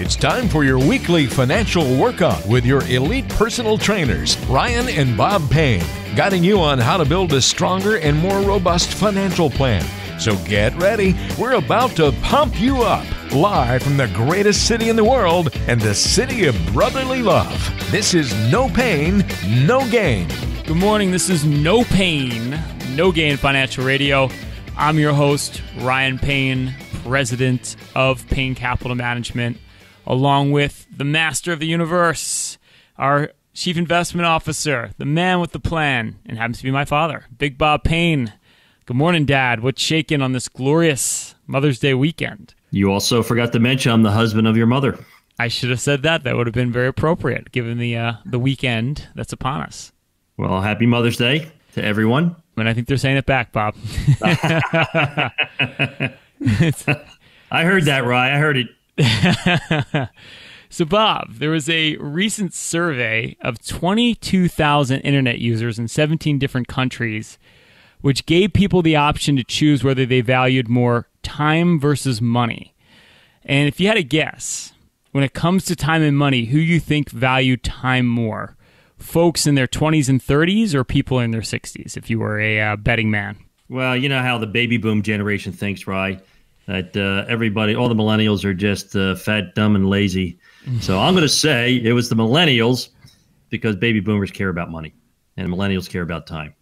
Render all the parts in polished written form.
It's time for your weekly financial workout with your elite personal trainers, Ryan and Bob Payne, guiding you on how to build a stronger and more robust financial plan. So get ready. We're about to pump you up live from the greatest city in the world and the city of brotherly love. This is No Payne, No Gain. Good morning. This is No Payne, No Gain Financial Radio. I'm your host, Ryan Payne, president of Payne Capital Management, along with the master of the universe, our chief investment officer, the man with the plan, and happens to be my father, Big Bob Payne. Good morning, Dad. What's shaking on this glorious Mother's Day weekend? You also forgot to mention I'm the husband of your mother. I should have said that. That would have been very appropriate, given the weekend that's upon us. Well, happy Mother's Day to everyone. And I think they're saying it back, Bob. I heard that, Rye. I heard it. So, Bob, there was a recent survey of 22,000 internet users in 17 different countries, which gave people the option to choose whether they valued more time versus money. And if you had a guess, when it comes to time and money, who you think valued time more? Folks in their 20s and 30s or people in their 60s, if you were a betting man? Well, you know how the baby boom generation thinks, right? That everybody, all the millennials are just fat, dumb, and lazy. So I'm going to say it was the millennials because baby boomers care about money and millennials care about time.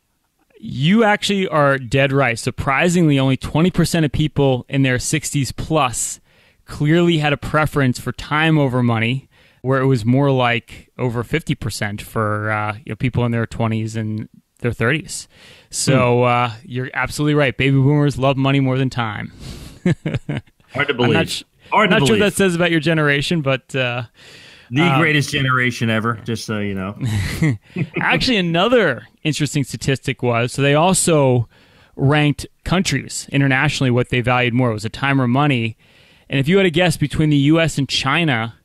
You actually are dead right. Surprisingly, only 20% of people in their 60s plus clearly had a preference for time over money, where it was more like over 50% for people in their 20s and their 30s. So you're absolutely right. Baby boomers love money more than time. Hard to believe. I'm not sure what that says about your generation, but... The greatest generation ever, just so you know. Actually, another interesting statistic was, so they also ranked countries internationally, what they valued more. It was a time or money. And if you had a guess between the U.S. and China,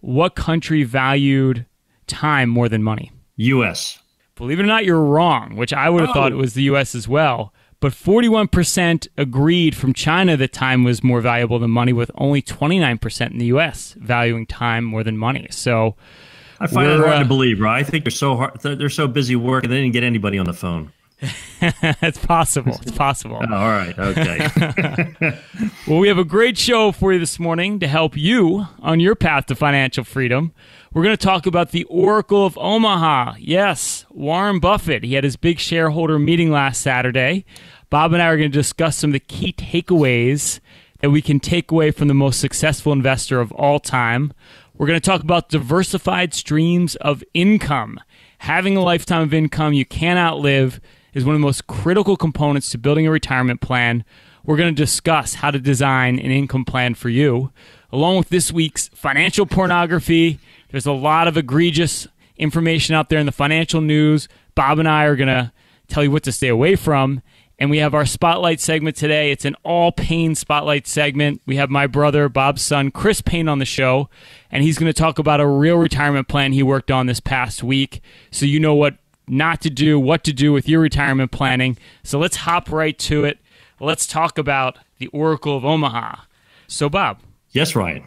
what country valued time more than money? U.S. Believe it or not, you're wrong, which I would have thought it was the U.S. as well. But 41% agreed from China that time was more valuable than money, with only 29% in the U.S. valuing time more than money. So I find it hard to believe, right? I think they're so busy working, they didn't get anybody on the phone. It's possible. It's possible. Oh, all right. Okay. Well, we have a great show for you this morning to help you on your path to financial freedom. We're going to talk about the Oracle of Omaha. Yes, Warren Buffett. He had his big shareholder meeting last Saturday. Bob and I are going to discuss some of the key takeaways that we can take away from the most successful investor of all time. We're going to talk about diversified streams of income. Having a lifetime of income you can't outlive is one of the most critical components to building a retirement plan. We're going to discuss how to design an income plan for you. Along with this week's financial pornography, there's a lot of egregious information out there in the financial news. Bob and I are going to tell you what to stay away from. And we have our spotlight segment today. It's an all Payne spotlight segment. We have my brother, Bob's son, Chris Payne, on the show, and he's going to talk about a real retirement plan he worked on this past week, so you know what not to do, what to do with your retirement planning. So let's hop right to it. Let's talk about the Oracle of Omaha. So, Bob. Yes, Ryan.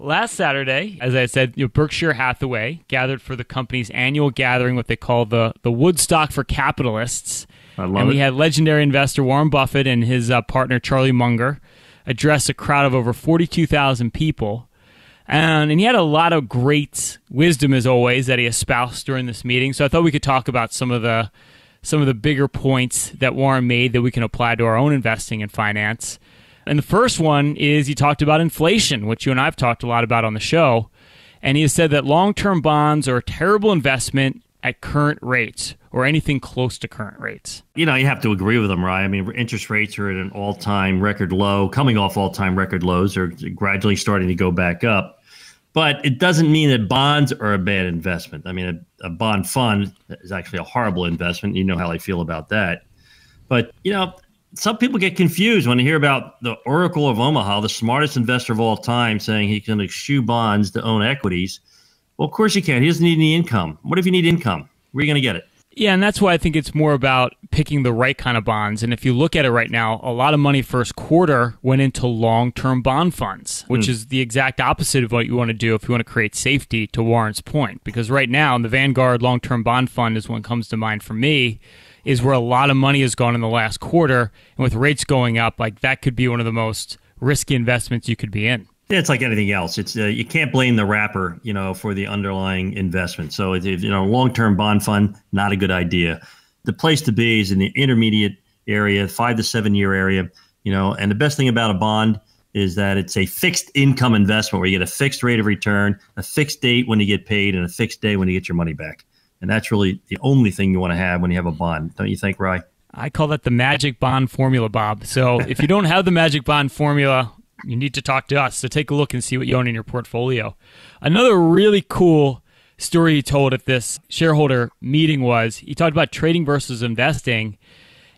Last Saturday, as I said, Berkshire Hathaway gathered for the company's annual gathering, what they call the Woodstock for Capitalists. We had legendary investor Warren Buffett and his partner Charlie Munger address a crowd of over 42,000 people. And he had a lot of great wisdom, as always, that he espoused during this meeting. So I thought we could talk about some of the bigger points that Warren made that we can apply to our own investing and finance. And the first one is he talked about inflation, which you and I have talked a lot about on the show. And he has said that long-term bonds are a terrible investment at current rates, or anything close to current rates. You know, you have to agree with him, right? I mean, interest rates are at an all-time record low, coming off all-time record lows. They're gradually starting to go back up. But it doesn't mean that bonds are a bad investment. I mean, a bond fund is actually a horrible investment. You know how I feel about that. But, you know, some people get confused when they hear about the Oracle of Omaha, the smartest investor of all time, saying he can eschew bonds to own equities. Well, of course he can. He doesn't need any income. What if you need income? Where are you going to get it? Yeah, and that's why I think it's more about picking the right kind of bonds. And if you look at it right now, a lot of money first quarter went into long-term bond funds, which is the exact opposite of what you want to do if you want to create safety, to Warren's point. Because right now, in the Vanguard long-term bond fund is what comes to mind for me, is where a lot of money has gone in the last quarter. And with rates going up, like that could be one of the most risky investments you could be in. It's like anything else. It's you can't blame the wrapper, you know, for the underlying investment. So, long-term bond fund, not a good idea. The place to be is in the intermediate area, 5 to 7 year area, you know. And the best thing about a bond is that it's a fixed income investment where you get a fixed rate of return, a fixed date when you get paid, and a fixed day when you get your money back. And that's really the only thing you want to have when you have a bond, don't you think, Ryan? I call that the magic bond formula, Bob. So if you don't have the magic bond formula, you need to talk to us. So take a look and see what you own in your portfolio. Another really cool story he told at this shareholder meeting was he talked about trading versus investing.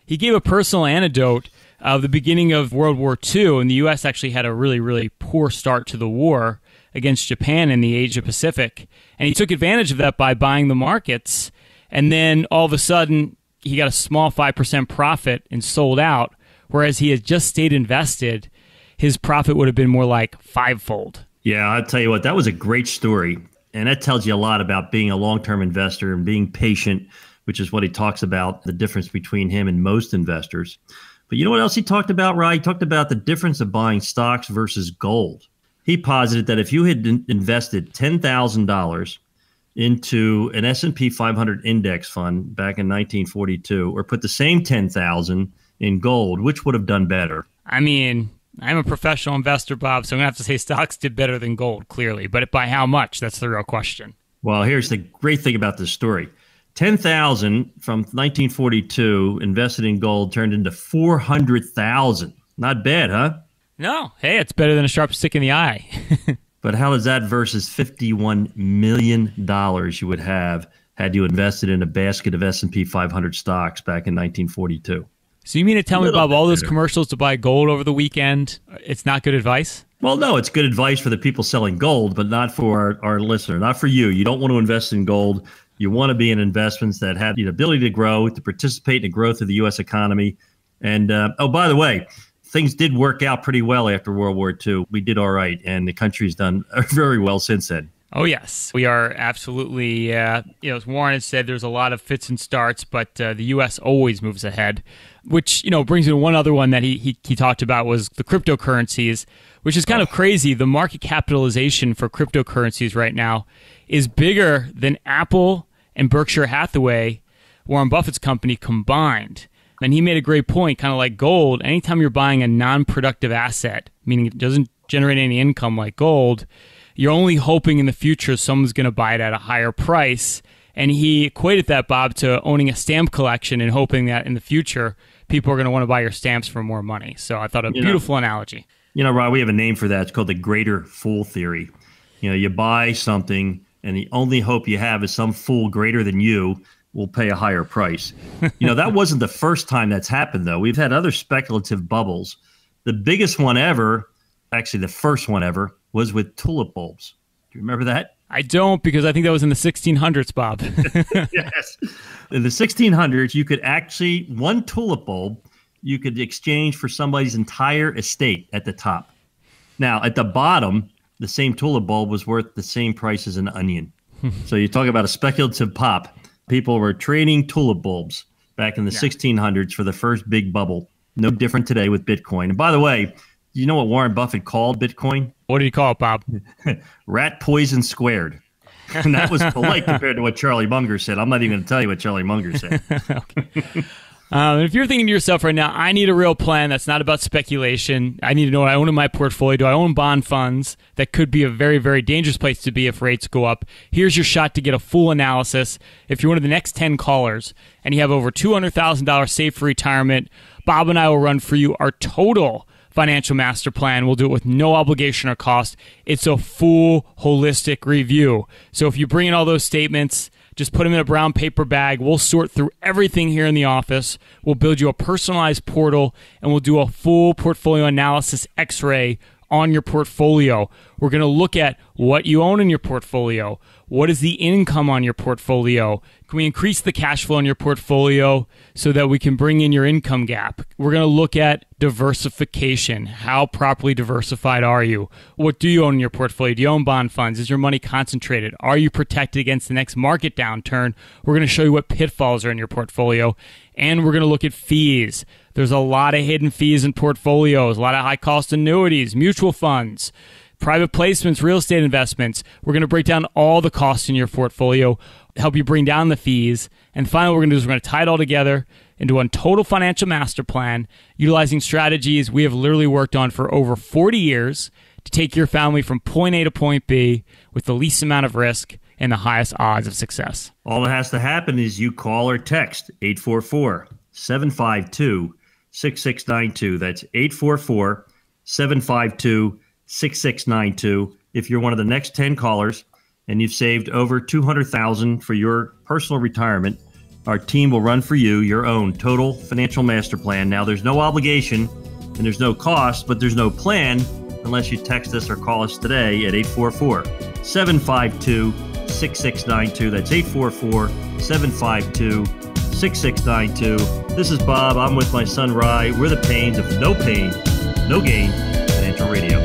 He gave a personal anecdote of the beginning of World War II, and the U.S. actually had a really, really poor start to the war against Japan in the Asia Pacific. And he took advantage of that by buying the markets. And then all of a sudden, he got a small 5% profit and sold out, whereas he had just stayed invested, his profit would have been more like fivefold. Yeah, I'll tell you what, that was a great story. And that tells you a lot about being a long-term investor and being patient, which is what he talks about, the difference between him and most investors. But you know what else he talked about, Ryan? He talked about the difference of buying stocks versus gold. He posited that if you had invested $10,000 into an S&P 500 index fund back in 1942, or put the same $10,000 in gold, which would have done better? I mean, I'm a professional investor, Bob, so I'm going to have to say stocks did better than gold, clearly. But by how much? That's the real question. Well, here's the great thing about this story. $10,000 from 1942 invested in gold turned into $400,000. Not bad, huh? No. Hey, it's better than a sharp stick in the eye. But how is that versus $51 million you would have had you invested in a basket of S&P 500 stocks back in 1942? So you mean to tell me, Bob, all those commercials to buy gold over the weekend, it's not good advice? Well, no, it's good advice for the people selling gold, but not for our listener, not for you. You don't want to invest in gold. You want to be in investments that have the ability to grow, to participate in the growth of the U.S. economy. And, oh, by the way, things did work out pretty well after World War II. We did all right, and the country's done very well since then. Oh, yes. We are absolutely, as Warren has said, there's a lot of fits and starts, but the U.S. always moves ahead, which, brings me to one other one that he talked about was the cryptocurrencies, which is kind of crazy. The market capitalization for cryptocurrencies right now is bigger than Apple and Berkshire Hathaway, Warren Buffett's company, combined. And he made a great point, kind of like gold. Anytime you're buying a non-productive asset, meaning it doesn't generate any income like gold, you're only hoping in the future someone's going to buy it at a higher price. And he equated that, Bob, to owning a stamp collection and hoping that in the future, people are going to want to buy your stamps for more money. So I thought a beautiful analogy. You know, Rob, we have a name for that. It's called the greater fool theory. You know, you buy something and the only hope you have is some fool greater than you will pay a higher price. You know, that wasn't the first time that's happened, though. We've had other speculative bubbles. The biggest one ever, actually the first one ever, was with tulip bulbs. Do you remember that? I don't, because I think that was in the 1600s, Bob. Yes. In the 1600s, you could actually, one tulip bulb, you could exchange for somebody's entire estate at the top. Now, at the bottom, the same tulip bulb was worth the same price as an onion. So you talk about a speculative pop. People were trading tulip bulbs back in the 1600s for the first big bubble. No different today with Bitcoin. And by the way, you know what Warren Buffett called Bitcoin? What did he call it, Bob? Rat poison squared. And that was polite compared to what Charlie Munger said. I'm not even going to tell you what Charlie Munger said. If you're thinking to yourself right now, I need a real plan that's not about speculation. I need to know what I own in my portfolio. Do I own bond funds? That could be a very, very dangerous place to be if rates go up. Here's your shot to get a full analysis. If you're one of the next 10 callers and you have over $200,000 saved for retirement, Bob and I will run for you our total financial master plan. We'll do it with no obligation or cost. It's a full holistic review. So if you bring in all those statements, just put them in a brown paper bag. We'll sort through everything here in the office. We'll build you a personalized portal, and we'll do a full portfolio analysis x-ray on your portfolio. We're going to look at what you own in your portfolio. What is the income on your portfolio? Can we increase the cash flow in your portfolio so that we can bring in your income gap? We're going to look at diversification. How properly diversified are you? What do you own in your portfolio? Do you own bond funds? Is your money concentrated? Are you protected against the next market downturn? We're going to show you what pitfalls are in your portfolio. And we're going to look at fees. There's a lot of hidden fees in portfolios, a lot of high-cost annuities, mutual funds, private placements, real estate investments. We're going to break down all the costs in your portfolio, help you bring down the fees. And finally, what we're going to do is we're going to tie it all together into one total financial master plan, utilizing strategies we have literally worked on for over 40 years to take your family from point A to point B with the least amount of risk and the highest odds of success. All that has to happen is you call or text 844-752-6692. That's 844-752-6692. 6692. If you're one of the next 10 callers and you've saved over $200,000 for your personal retirement, our team will run for you your own total financial master plan. Now, there's no obligation and there's no cost, but there's no plan unless you text us or call us today at 844-752-6692. That's 844-752-6692. This is Bob. I'm with my son, Rye. We're the Paynes of No Payne, No Gain Financial Radio.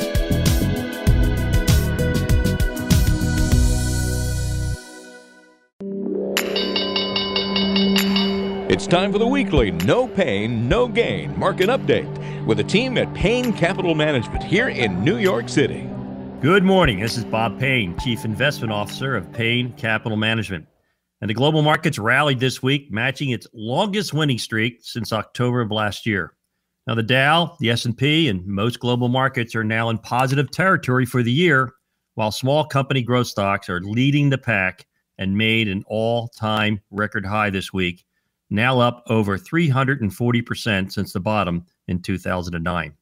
It's time for the weekly No Payne, No Gain market update with the team at Payne Capital Management here in New York City. Good morning. This is Bob Payne, Chief Investment Officer of Payne Capital Management. And the global markets rallied this week, matching its longest winning streak since October of last year. Now, the Dow, the S&P, and most global markets are now in positive territory for the year, while small company growth stocks are leading the pack and made an all-time record high this week, now up over 340% since the bottom in 2009.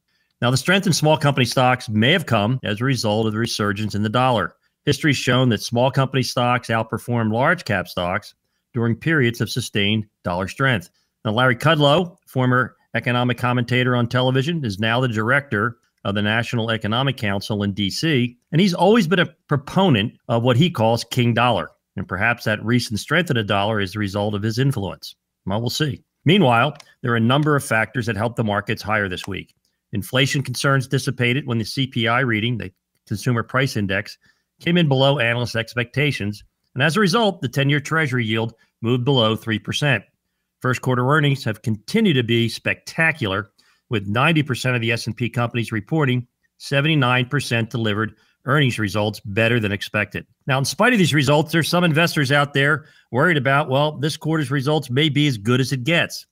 Now, the strength in small company stocks may have come as a result of the resurgence in the dollar. History's shown that small company stocks outperform large cap stocks during periods of sustained dollar strength. Now, Larry Kudlow, former economic commentator on television, is now the director of the National Economic Council in D.C., and he's always been a proponent of what he calls King Dollar. And perhaps that recent strength of the dollar is the result of his influence. Well, we'll see. Meanwhile, there are a number of factors that helped the markets higher this week. Inflation concerns dissipated when the CPI reading, the Consumer Price Index, came in below analyst expectations. And as a result, the 10-year Treasury yield moved below 3%. First quarter earnings have continued to be spectacular, with 90% of the S&P companies reporting, 79% delivered earnings results better than expected. Now, in spite of these results, there's some investors out there worried about, well, this quarter's results may be as good as it gets.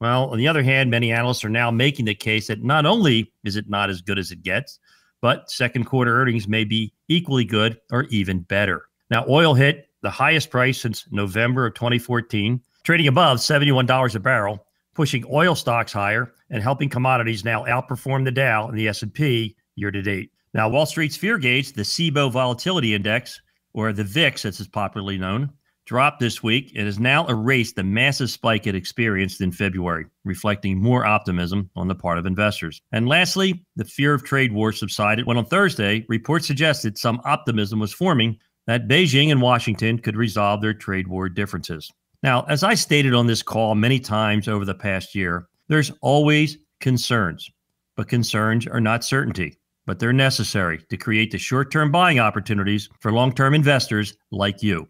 Well, on the other hand, many analysts are now making the case that not only is it not as good as it gets, but second quarter earnings may be equally good or even better. Now, oil hit the highest price since November of 2014, trading above $71 a barrel, pushing oil stocks higher and helping commodities now outperform the Dow and the S&P year to date. Now, Wall Street's fear gauge, the CBOE Volatility Index, or the VIX, as it's popularly known, dropped this week and has now erased the massive spike it experienced in February, reflecting more optimism on the part of investors. And lastly, the fear of trade war subsided when on Thursday, reports suggested some optimism was forming that Beijing and Washington could resolve their trade war differences. Now, as I stated on this call many times over the past year, there's always concerns, but concerns are not certainty. But they're necessary to create the short-term buying opportunities for long-term investors like you.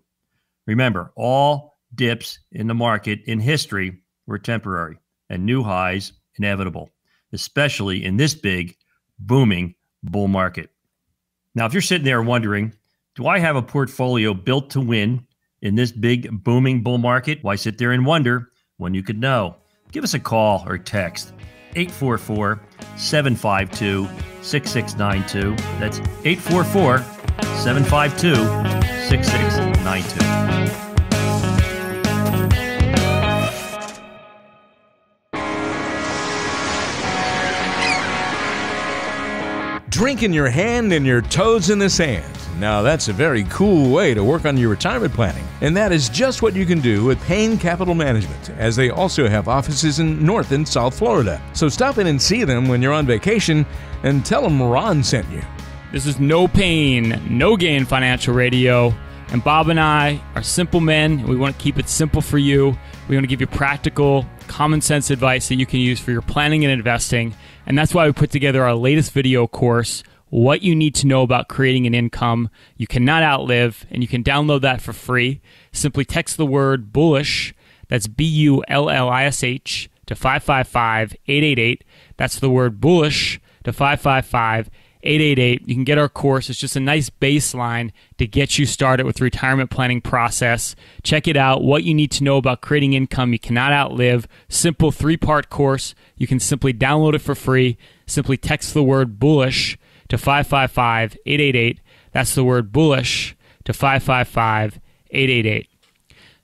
Remember, all dips in the market in history were temporary and new highs inevitable, especially in this big, booming bull market. Now, if you're sitting there wondering, do I have a portfolio built to win in this big, booming bull market? Why sit there and wonder when you could know? Give us a call or text 844-752-6692. That's 844-752-6692. Drink in your hand and your toes in the sand. Now that's a very cool way to work on your retirement planning, and that is just what you can do with Payne Capital Management, as they also have offices in North and South Florida. So stop in and see them when you're on vacation and tell them Ron sent you. This is No Payne, No Gain Financial Radio, and Bob and I are simple men. We want to keep it simple for you. We want to give you practical, common sense advice that you can use for your planning and investing, and that's why we put together our latest video course, What You Need to Know About Creating an Income You Cannot Outlive, and you can download that for free. Simply text the word bullish, that's B-U-L-L-I-S-H, to 555-888. That's the word bullish to 555-888. You can get our course. It's just a nice baseline to get you started with the retirement planning process. Check it out, What You Need to Know About Creating Income You Cannot Outlive. Simple three-part course. You can simply download it for free. Simply text the word bullish to 555-888. That's the word bullish to 555-888.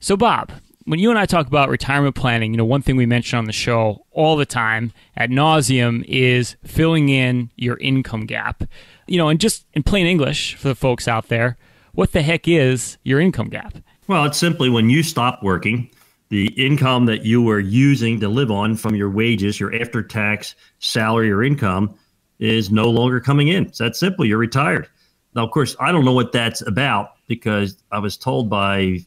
So Bob, when you and I talk about retirement planning, you know, one thing we mention on the show all the time ad nauseum is filling in your income gap. You know, and just in plain English for the folks out there, what the heck is your income gap? Well, it's simply when you stop working, the income that you were using to live on from your wages, your after-tax salary or income, is no longer coming in. So that's simple. You're retired. Now, of course, I don't know what that's about, because I was told by,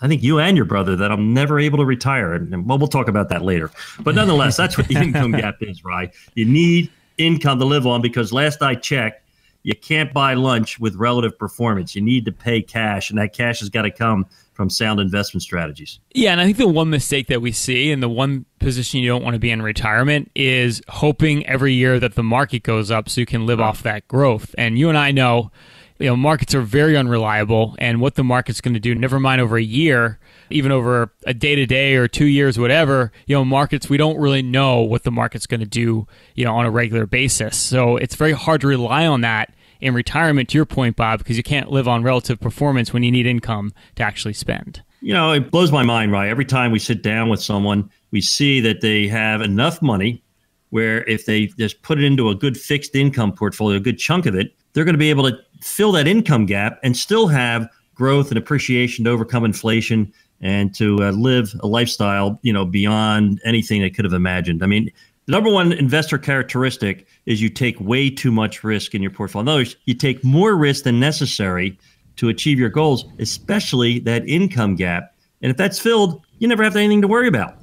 I think, you and your brother that I'm never able to retire. And well, we'll talk about that later. But nonetheless, that's what the income gap is, right? You need income to live on, because last I checked, you can't buy lunch with relative performance. You need to pay cash, and that cash has got to come from sound investment strategies. Yeah, and I think the one mistake that we see, and the one position you don't want to be in retirement, is hoping every year that the market goes up so you can live off that growth. And you and I know, you know, markets are very unreliable, and what the market's going to do, never mind over a year, even over a day-to-day or 2 years, whatever, you know, markets, we don't really know what the market's going to do, you know, on a regular basis. So it's very hard to rely on that in retirement, to your point, Bob, because you can't live on relative performance when you need income to actually spend. You know, it blows my mind, right? Every time we sit down with someone, we see that they have enough money where if they just put it into a good fixed income portfolio, a good chunk of it, they're going to be able to fill that income gap and still have growth and appreciation to overcome inflation and to live a lifestyle, you know, beyond anything they could have imagined. I mean, the number one investor characteristic is you take way too much risk in your portfolio. In other words, you take more risk than necessary to achieve your goals, especially that income gap. And if that's filled, you never have anything to worry about.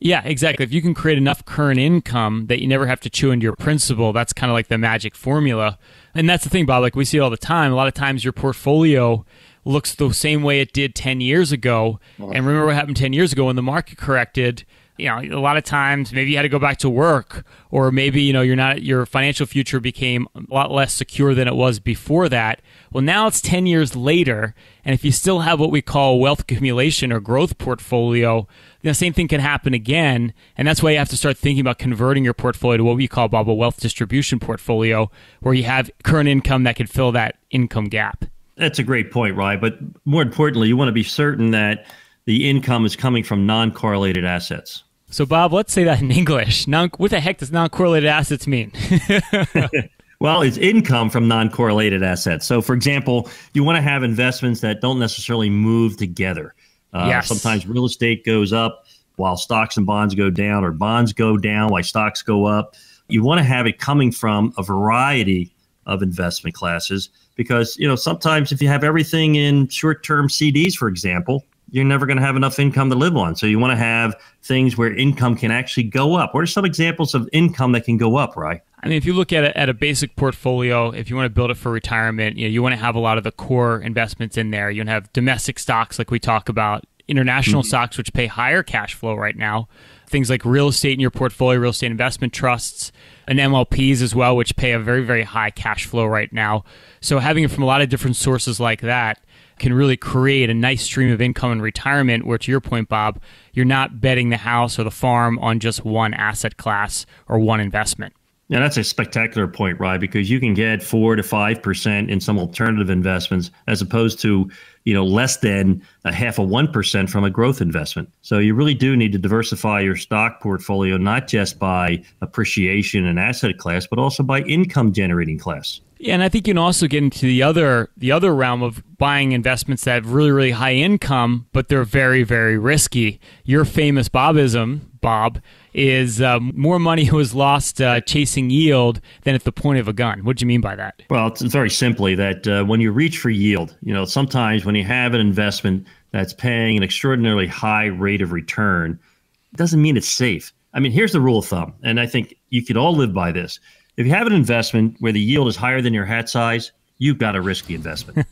Yeah, exactly. If you can create enough current income that you never have to chew into your principal, that's kind of like the magic formula. And that's the thing, Bob, like we see it all the time. A lot of times your portfolio looks the same way it did 10 years ago. And remember what happened 10 years ago when the market corrected? You know, a lot of times maybe you had to go back to work, or maybe, you know, your financial future became a lot less secure than it was before that. Well, now it's 10 years later, and if you still have what we call wealth accumulation or growth portfolio, the same thing can happen again. And that's why you have to start thinking about converting your portfolio to what we call, Bob, a wealth distribution portfolio, where you have current income that can fill that income gap. That's a great point, Ryan. But more importantly, you want to be certain that the income is coming from non-correlated assets. So, Bob, let's say that in English. What the heck does non-correlated assets mean? Well, it's income from non-correlated assets. So, for example, you want to have investments that don't necessarily move together. Yes. Sometimes real estate goes up while stocks and bonds go down, or bonds go down while stocks go up. You want to have it coming from a variety of investment classes, because, you know, sometimes if you have everything in short-term CDs, for example, you're never going to have enough income to live on. So you want to have things where income can actually go up. What are some examples of income that can go up, right? I mean, if you look at a basic portfolio, if you want to build it for retirement, you know, you want to have a lot of the core investments in there. You want to have domestic stocks like we talk about, international stocks, which pay higher cash flow right now, things like real estate in your portfolio, real estate investment trusts, and MLPs as well, which pay a very, very high cash flow right now. So having it from a lot of different sources like that can really create a nice stream of income in retirement, where, to your point, Bob, you're not betting the house or the farm on just one asset class or one investment. Yeah, that's a spectacular point, Ryan, because you can get 4 to 5% in some alternative investments, as opposed to, you know, less than a 0.5% from a growth investment. So you really do need to diversify your stock portfolio, not just by appreciation and asset class, but also by income generating class. Yeah, and I think you can also get into the other realm of buying investments that have really, really high income, but they're very, very risky. Your famous Bobism, Bob, is more money was lost chasing yield than at the point of a gun. What do you mean by that? Well, it's very simply that when you reach for yield, you know, sometimes when you have an investment that's paying an extraordinarily high rate of return, it doesn't mean it's safe. I mean, here's the rule of thumb, and I think you could all live by this. If you have an investment where the yield is higher than your hat size, you've got a risky investment.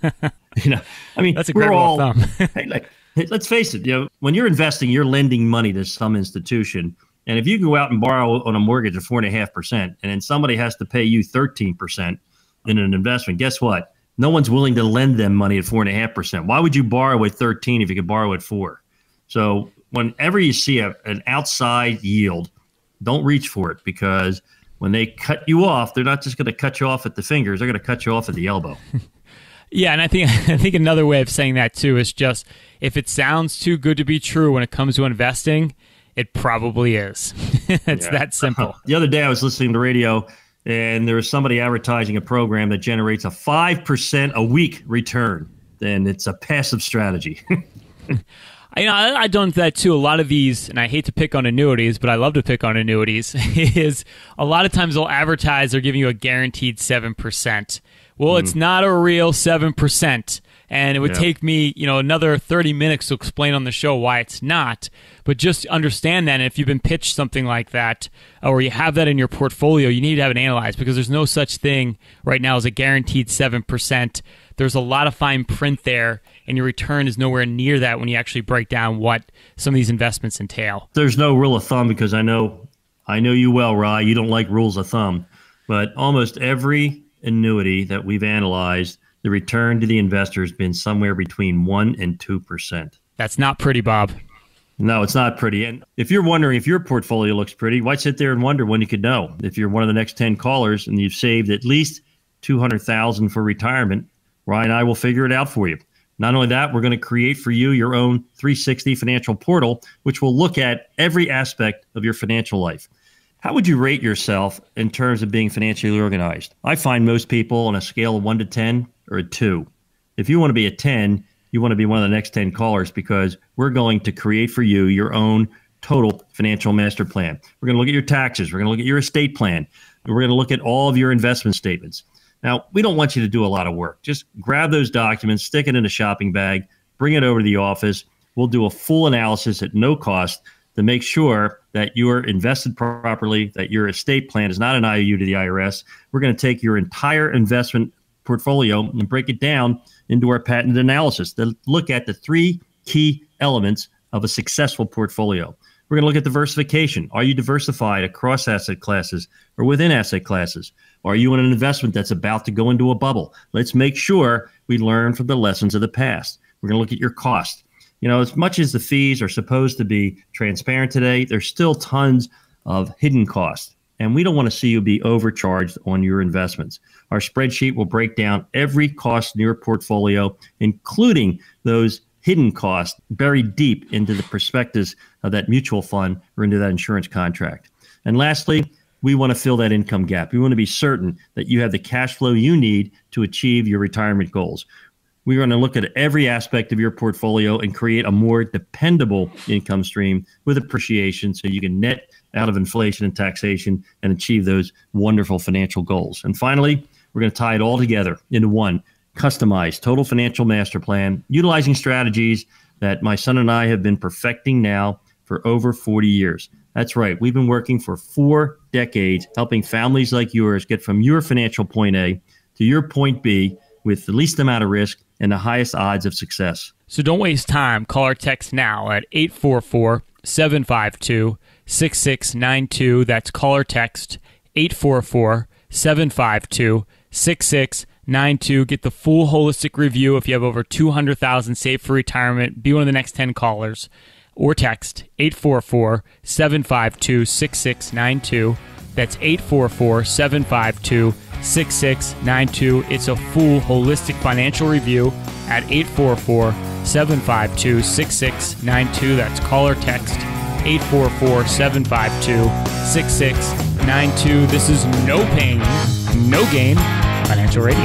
You know, I mean, that's a great rule of thumb. Hey, like, let's face it. You know, when you're investing, you're lending money to some institution, and if you go out and borrow on a mortgage of 4.5%, and then somebody has to pay you 13% in an investment, guess what? No one's willing to lend them money at 4.5%. Why would you borrow at 13 if you could borrow at 4? So whenever you see an outside yield, don't reach for it, because when they cut you off, they're not just going to cut you off at the fingers. They're going to cut you off at the elbow. Yeah, and I think another way of saying that, too, is just if it sounds too good to be true when it comes to investing, it probably is. It's that simple. The other day I was listening to radio, and there was somebody advertising a program that generates a 5% a week return. Then it's a passive strategy. I've done that too. A lot of these, and I hate to pick on annuities, but I love to pick on annuities, is a lot of times they'll advertise they're giving you a guaranteed 7%. Well, it's not a real 7%. And it would take me, another 30 minutes to explain on the show why it's not. But just understand that, and if you've been pitched something like that, or you have that in your portfolio, you need to have it analyzed, because there's no such thing right now as a guaranteed 7%. There's a lot of fine print there, and your return is nowhere near that when you actually break down what some of these investments entail. There's no rule of thumb, because I know you well, Rye. You don't like rules of thumb. But almost every annuity that we've analyzed, the return to the investor has been somewhere between 1% and 2%. That's not pretty, Bob. No, it's not pretty. And if you're wondering if your portfolio looks pretty, why sit there and wonder when you could know? If you're one of the next 10 callers and you've saved at least $200,000 for retirement, Ryan and I will figure it out for you. Not only that, we're going to create for you your own 360 financial portal, which will look at every aspect of your financial life. How would you rate yourself in terms of being financially organized? I find most people on a scale of 1 to 10 or a 2. If you want to be a 10, you want to be one of the next 10 callers, because we're going to create for you your own total financial master plan. We're going to look at your taxes. We're going to look at your estate plan. We're going to look at all of your investment statements. Now, we don't want you to do a lot of work. Just grab those documents, stick it in a shopping bag, bring it over to the office. We'll do a full analysis at no cost to make sure that you're invested properly, that your estate plan is not an IOU to the IRS. We're going to take your entire investment portfolio and break it down into our patented analysis to look at the three key elements of a successful portfolio. We're going to look at diversification. Are you diversified across asset classes or within asset classes? Are you in an investment that's about to go into a bubble? Let's make sure we learn from the lessons of the past. We're going to look at your cost. You know, as much as the fees are supposed to be transparent today, there's still tons of hidden costs, and we don't want to see you be overcharged on your investments. Our spreadsheet will break down every cost in your portfolio, including those hidden costs buried deep into the prospectus of that mutual fund or into that insurance contract. And lastly, we want to fill that income gap. We want to be certain that you have the cash flow you need to achieve your retirement goals. We're going to look at every aspect of your portfolio and create a more dependable income stream with appreciation, so you can net out of inflation and taxation and achieve those wonderful financial goals. And finally, we're going to tie it all together into one customized total financial master plan, utilizing strategies that my son and I have been perfecting now for over 40 years. That's right. We've been working for 4 decades, helping families like yours get from your financial point A to your point B with the least amount of risk and the highest odds of success. So don't waste time. Call or text now at 844-752-6692. That's call or text 844-752-6692. Get the full holistic review if you have over $200,000 saved for retirement. Be one of the next 10 callers, or text 844-752-6692. That's 844-752-6692. It's a full holistic financial review at 844-752-6692. That's call or text 844-752-6692. This is No Payne, No Gain. Financial Radio.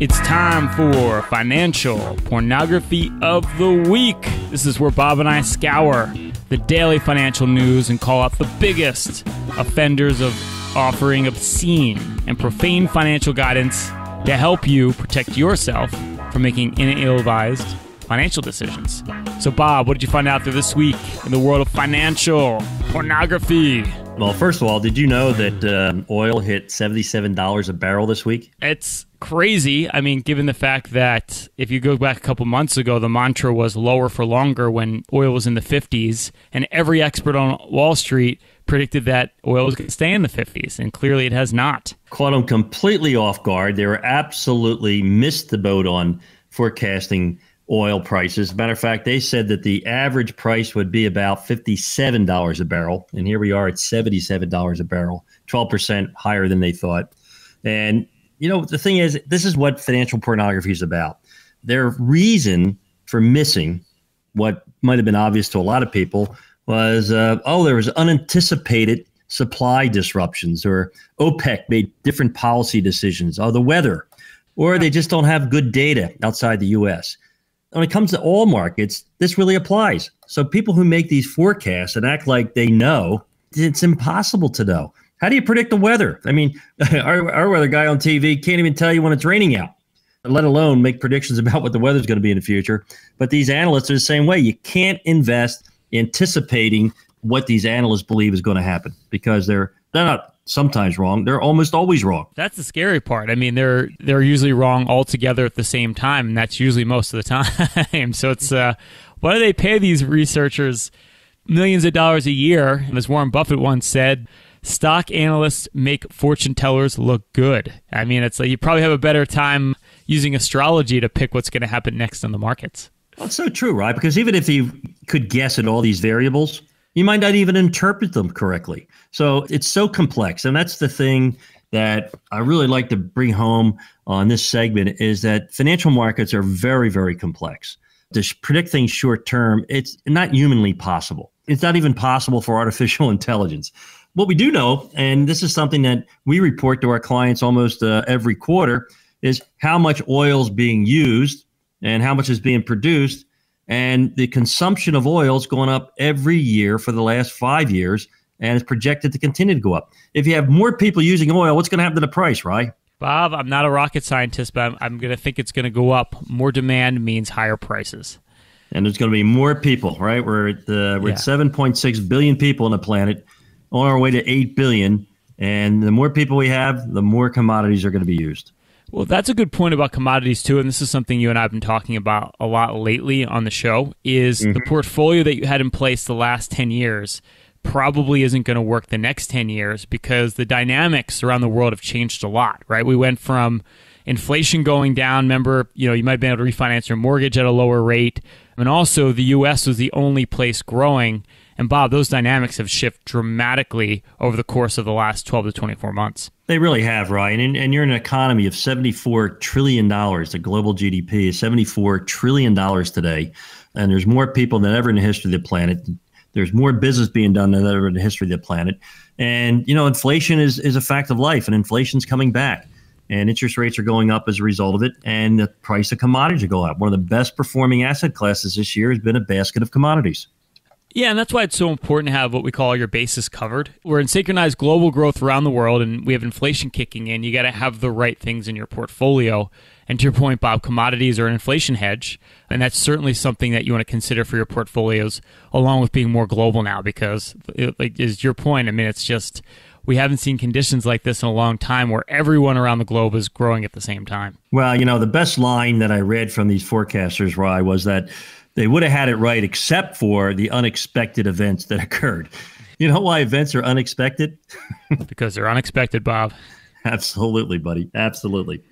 It's time for Financial Pornography of the Week. This is where Bob and I scour the daily financial news and call out the biggest offenders of offering obscene and profane financial guidance to help you protect yourself from making ill-advised financial decisions. So Bob, what did you find out there this week in the world of financial pornography? Well, first of all, did you know that oil hit $77 a barrel this week? It's crazy. I mean, given the fact that if you go back a couple months ago, the mantra was lower for longer when oil was in the 50s, and every expert on Wall Street predicted that oil was going to stay in the 50s, and clearly it has not. Caught them completely off guard. They were absolutely missed the boat on forecasting oil prices. As a matter of fact, they said that the average price would be about $57 a barrel, and here we are at $77 a barrel, 12% higher than they thought. And you know, the thing is, this is what financial pornography is about. Their reason for missing what might have been obvious to a lot of people was, there was unanticipated supply disruptions, or OPEC made different policy decisions, or the weather, or they just don't have good data outside the U.S. When it comes to all markets, this really applies. So people who make these forecasts and act like they know, it's impossible to know. How do you predict the weather? I mean, our weather guy on TV can't even tell you when it's raining out, let alone make predictions about what the weather's going to be in the future. But these analysts are the same way. You can't invest anticipating what these analysts believe is going to happen, because they're not sometimes wrong. They're almost always wrong. That's the scary part. I mean, they're usually wrong altogether at the same time, and that's usually most of the time. So it's why do they pay these researchers millions of dollars a year? And as Warren Buffett once said, stock analysts make fortune tellers look good. I mean, it's like you probably have a better time using astrology to pick what's going to happen next in the markets. Well, it's so true, right? Because even if you could guess at all these variables, you might not even interpret them correctly. So it's so complex. And that's the thing that I really like to bring home on this segment, is that financial markets are very, very complex. To predict things short term, it's not humanly possible. It's not even possible for artificial intelligence. What we do know, and this is something that we report to our clients almost every quarter, is how much oil is being used and how much is being produced. And the consumption of oil is going up every year for the last 5 years, and it's projected to continue to go up. If you have more people using oil, what's going to happen to the price, right? Bob, I'm not a rocket scientist, but I'm going to think it's going to go up. More demand means higher prices. And there's going to be more people, right? We're at 7.6 billion people on the planet, on our way to 8 billion. And the more people we have, the more commodities are going to be used. Well, that's a good point about commodities too, and this is something you and I have been talking about a lot lately on the show, is the portfolio that you had in place the last 10 years probably isn't going to work the next 10 years because the dynamics around the world have changed a lot, right? We went from inflation going down. Remember, you know, you might have been able to refinance your mortgage at a lower rate. And also the U.S. was the only place growing. And Bob, those dynamics have shifted dramatically over the course of the last 12 to 24 months. They really have, Ryan. And you're in an economy of $74 trillion. The global GDP is $74 trillion today. And there's more people than ever in the history of the planet. There's more business being done than ever in the history of the planet. And, you know, inflation is a fact of life, and inflation's coming back. And interest rates are going up as a result of it, and the price of commodities are going up. One of the best performing asset classes this year has been a basket of commodities. Yeah, and that's why it's so important to have what we call your bases covered. We're in synchronized global growth around the world, and we have inflation kicking in. You got to have the right things in your portfolio. And to your point, Bob, commodities are an inflation hedge, and that's certainly something that you want to consider for your portfolios, along with being more global now, because it is your point. I mean, it's just we haven't seen conditions like this in a long time where everyone around the globe is growing at the same time. Well, you know, the best line that I read from these forecasters, Rye, was that they would have had it right except for the unexpected events that occurred. You know why events are unexpected? Because they're unexpected, Bob. Absolutely, buddy. Absolutely.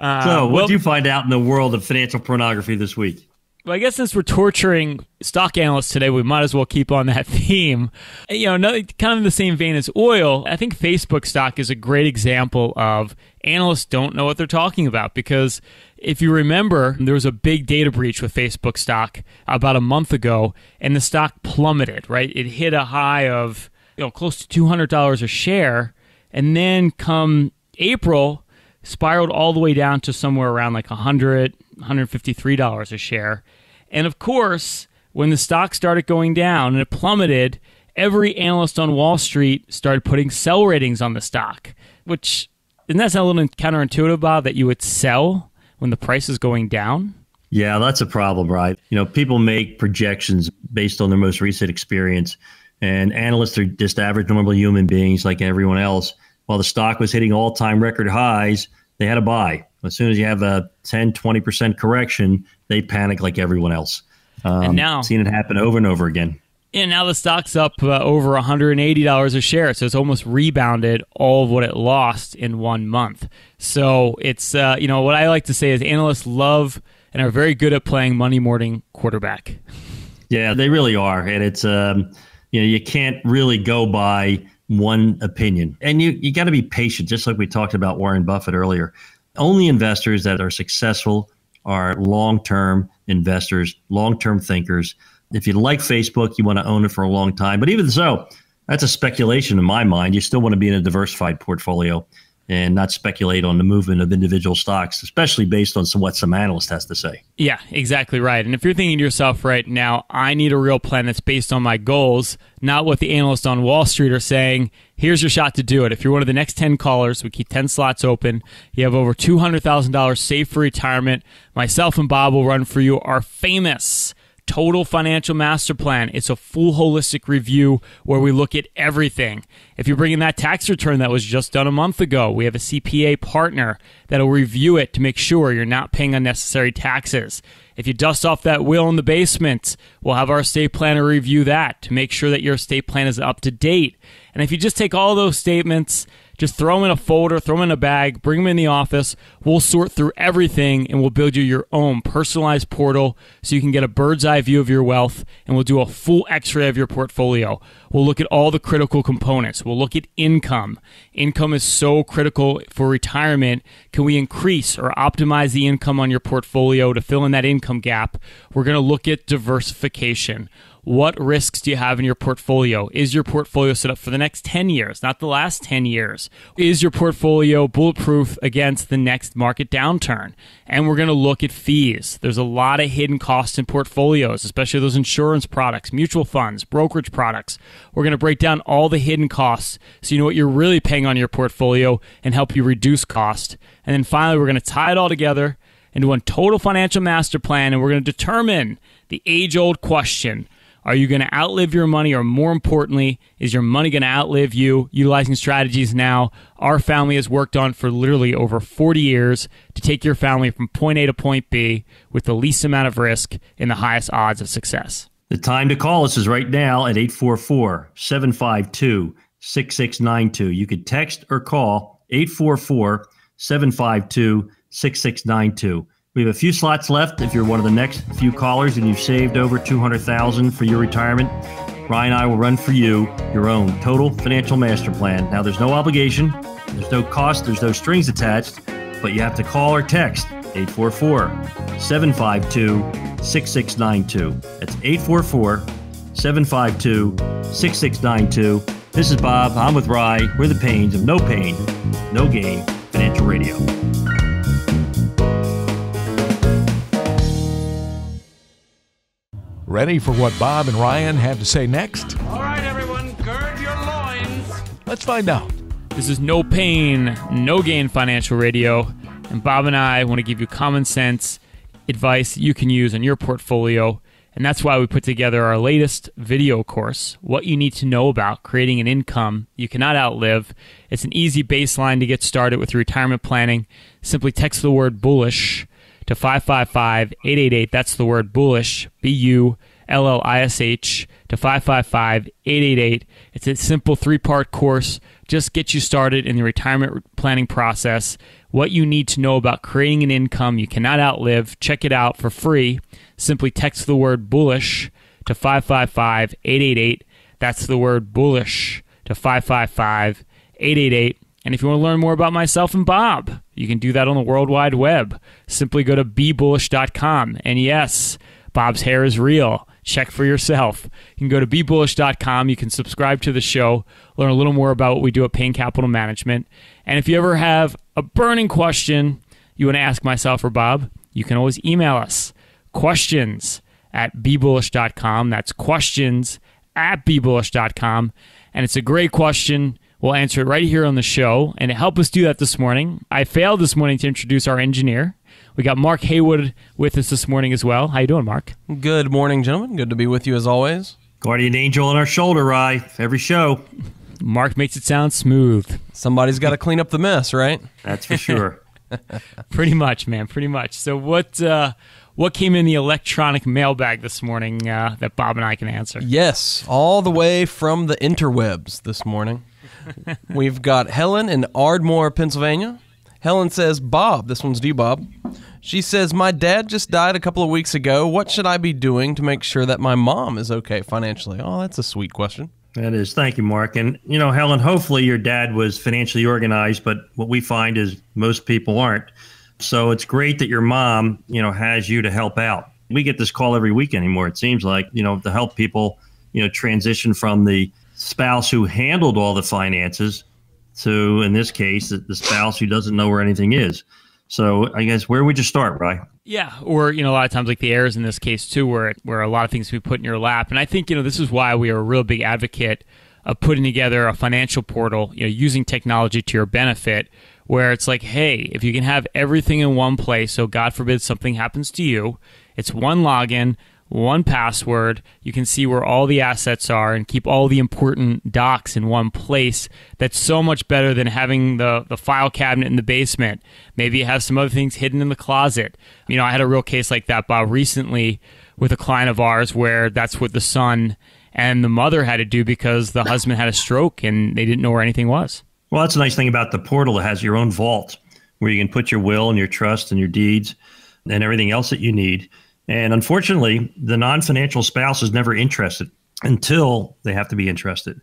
So what did you find out in the world of financial pornography this week? Well, I guess since we're torturing stock analysts today, we might as well keep on that theme. You know, kind of in the same vein as oil, I think Facebook stock is a great example of analysts don't know what they're talking about, because If you remember, there was a big data breach with Facebook stock about a month ago, and the stock plummeted, right? It hit a high of, you know, close to $200 a share, and then come April, spiraled all the way down to somewhere around like $100, $153 a share. And of course, when the stock started going down and it plummeted, every analyst on Wall Street started putting sell ratings on the stock, which, isn't that sound a little counterintuitive, Bob, that you would sell when the price is going down? Yeah, that's a problem, right? You know, people make projections based on their most recent experience, and analysts are just average, normal human beings like everyone else. While the stock was hitting all-time record highs, they had a buy. As soon as you have a 10, 20% correction, they panic like everyone else. And now, seen it happen over and over again. And now the stock's up over $180 a share, so it's almost rebounded all of what it lost in 1 month. So it's, you know, what I like to say is analysts love and are very good at playing Monday morning quarterback. Yeah, they really are. And it's, you know, you can't really go by one opinion. And you got to be patient, just like we talked about Warren Buffett earlier. Only investors that are successful are long-term investors, long-term thinkers. If you like Facebook, you want to own it for a long time. But even so, that's a speculation in my mind. You still want to be in a diversified portfolio and not speculate on the movement of individual stocks, especially based on what some analyst has to say. Yeah, exactly right. And if you're thinking to yourself right now, I need a real plan that's based on my goals, not what the analysts on Wall Street are saying, here's your shot to do it. If you're one of the next 10 callers, we keep 10 slots open. You have over $200,000 saved for retirement. Myself and Bob will run for you our famous Total Financial Master Plan. It's a full holistic review where we look at everything. If you bring in that tax return that was just done a month ago, we have a CPA partner that'll review it to make sure you're not paying unnecessary taxes. If you dust off that will in the basement, we'll have our estate planner review that to make sure that your estate plan is up to date. And if you just take all those statements, just throw them in a folder, throw them in a bag, bring them in the office. We'll sort through everything and we'll build you your own personalized portal so you can get a bird's eye view of your wealth, and we'll do a full x-ray of your portfolio. We'll look at all the critical components. We'll look at income. Income is so critical for retirement. Can we increase or optimize the income on your portfolio to fill in that income gap? We're going to look at diversification. What risks do you have in your portfolio? Is your portfolio set up for the next 10 years, not the last 10 years? Is your portfolio bulletproof against the next market downturn? And we're going to look at fees. There's a lot of hidden costs in portfolios, especially those insurance products, mutual funds, brokerage products. We're going to break down all the hidden costs so you know what you're really paying on your portfolio and help you reduce cost. And then finally, we're going to tie it all together into one total financial master plan, and we're going to determine the age-old question. Are you going to outlive your money, or more importantly, is your money going to outlive you? Utilizing strategies now our family has worked on for literally over 40 years to take your family from point A to point B with the least amount of risk and the highest odds of success. The time to call us is right now at 844-752-6692. You could text or call 844-752-6692. We have a few slots left if you're one of the next few callers and you've saved over $200,000 for your retirement. Ryan and I will run for you your own Total Financial Master Plan. Now, there's no obligation, there's no cost, there's no strings attached, but you have to call or text 844-752-6692. That's 844-752-6692. This is Bob. I'm with Rye. We're the Paynes of No Payne, No Gain Financial Radio. Ready for what Bob and Ryan have to say next? All right, everyone, gird your loins. Let's find out. This is No Payne, No Gain Financial Radio, and Bob and I want to give you common sense advice you can use on your portfolio, and that's why we put together our latest video course, What You Need to Know About Creating an Income You Cannot Outlive. It's an easy baseline to get started with your retirement planning. Simply text the word bullish to 555-888, that's the word bullish, B-U-L-L-I-S-H, to 555-888. It's a simple three-part course. Just get you started in the retirement planning process. What you need to know about creating an income you cannot outlive. Check it out for free. Simply text the word bullish to 555-888. That's the word bullish to 555-888. And if you want to learn more about myself and Bob, you can do that on the World Wide Web. Simply go to BeBullish.com. And yes, Bob's hair is real. Check for yourself. You can go to BeBullish.com. You can subscribe to the show, learn a little more about what we do at Payne Capital Management. And if you ever have a burning question you want to ask myself or Bob, you can always email us, questions@BeBullish.com. That's questions@BeBullish.com. And it's a great question. We'll answer it right here on the show. And to help us do that this morning, I failed this morning to introduce our engineer. We got Mark Haywood with us this morning as well. How you doing, Mark? Good morning, gentlemen. Good to be with you as always. Guardian angel on our shoulder, Rye. Every show. Mark makes it sound smooth. Somebody's got to clean up the mess, right? That's for sure. Pretty much, man. Pretty much. So what came in the electronic mailbag this morning that Bob and I can answer? Yes, all the way from the interwebs this morning. We've got Helen in Ardmore, Pennsylvania. Helen says, Bob, this one's due, Bob. She says, my dad just died a couple of weeks ago. What should I be doing to make sure that my mom is okay financially? Oh, that's a sweet question. That is. Thank you, Mark. And, you know, Helen, hopefully your dad was financially organized, but what we find is most people aren't. So it's great that your mom, you know, has you to help out. We get this call every week anymore, it seems like, you know, to help people, you know, transition from the spouse who handled all the finances to, in this case, the spouse who doesn't know where anything is. So I guess where would you start, Rye? Yeah, or, you know, a lot of times like the heirs in this case too, where a lot of things we put in your lap. And I think, you know, this is why we are a real big advocate of putting together a financial portal, you know, using technology to your benefit, where it's like, hey, if you can have everything in one place, so God forbid something happens to you, it's one login, one password, you can see where all the assets are and keep all the important docs in one place. That's so much better than having the file cabinet in the basement. Maybe you have some other things hidden in the closet. You know, I had a real case like that, Bob, recently with a client of ours where that's what the son and the mother had to do because the husband had a stroke and they didn't know where anything was. Well, that's a nice thing about the portal. It has your own vault where you can put your will and your trust and your deeds and everything else that you need. And unfortunately, the non-financial spouse is never interested until they have to be interested.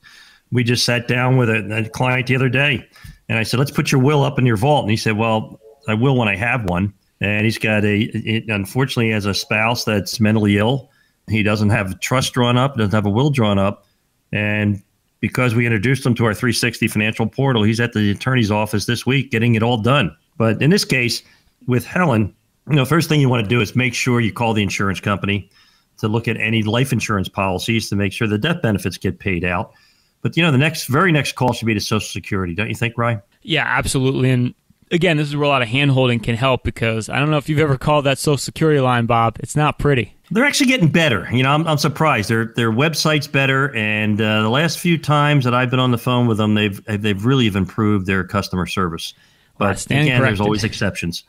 We just sat down with a client the other day, and I said, let's put your will up in your vault. And he said, well, I will when I have one. And he's got unfortunately, he has a spouse that's mentally ill. He doesn't have trust drawn up, doesn't have a will drawn up. And because we introduced him to our 360 financial portal, he's at the attorney's office this week getting it all done. But in this case, with Helen, you know, first thing you want to do is make sure you call the insurance company to look at any life insurance policies to make sure the death benefits get paid out. But, you know, the very next call should be to Social Security, don't you think, Ryan? Yeah, absolutely. And again, this is where a lot of handholding can help because I don't know if you've ever called that Social Security line, Bob. It's not pretty. They're actually getting better. You know, I'm surprised. Their website's better, and the last few times that I've been on the phone with them, they've really improved their customer service. But again, there's always exceptions.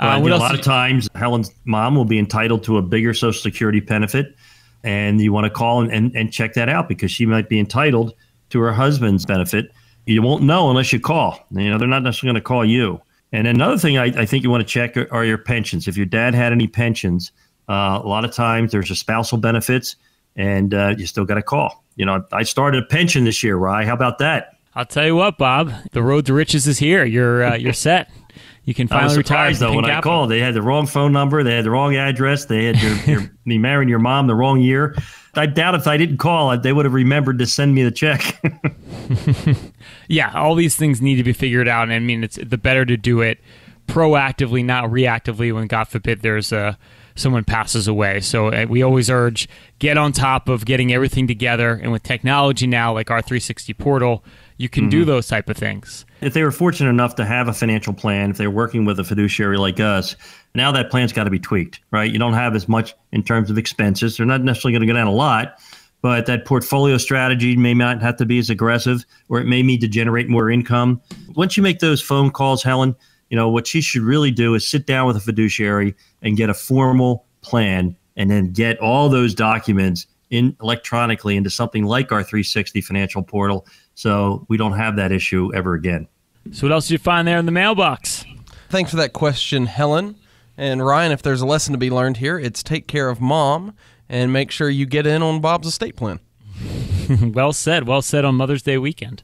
A lot of times, Helen's mom will be entitled to a bigger Social Security benefit, and you want to call and check that out because she might be entitled to her husband's benefit. You won't know unless you call. You know, they're not necessarily going to call you. And another thing I think you want to check are your pensions. If your dad had any pensions, a lot of times there's a spousal benefits, and you still got to call. You know, I started a pension this year, Rye. How about that? I'll tell you what, Bob. The road to riches is here. You're set. You can finally retire. I was surprised, though, when I called. They had the wrong phone number. They had the wrong address. They had me marrying your mom the wrong year. I doubt if I didn't call, they would have remembered to send me the check. Yeah, all these things need to be figured out. I mean, it's the better to do it proactively, not reactively when, God forbid, there's someone passes away. So we always urge get on top of getting everything together. And with technology now, like our 360 portal, you can do those type of things. If they were fortunate enough to have a financial plan, if they're working with a fiduciary like us, now that plan's got to be tweaked, right? You don't have as much in terms of expenses. They're not necessarily going to go down a lot, but that portfolio strategy may not have to be as aggressive, or it may need to generate more income. Once you make those phone calls, Helen, you know, what she should really do is sit down with a fiduciary and get a formal plan and then get all those documents in electronically into something like our 360 financial portal, so we don't have that issue ever again. So what else did you find there in the mailbox? Thanks for that question, Helen. And Ryan, if there's a lesson to be learned here, it's take care of mom and make sure you get in on Bob's estate plan. Well said. Well said on Mother's Day weekend.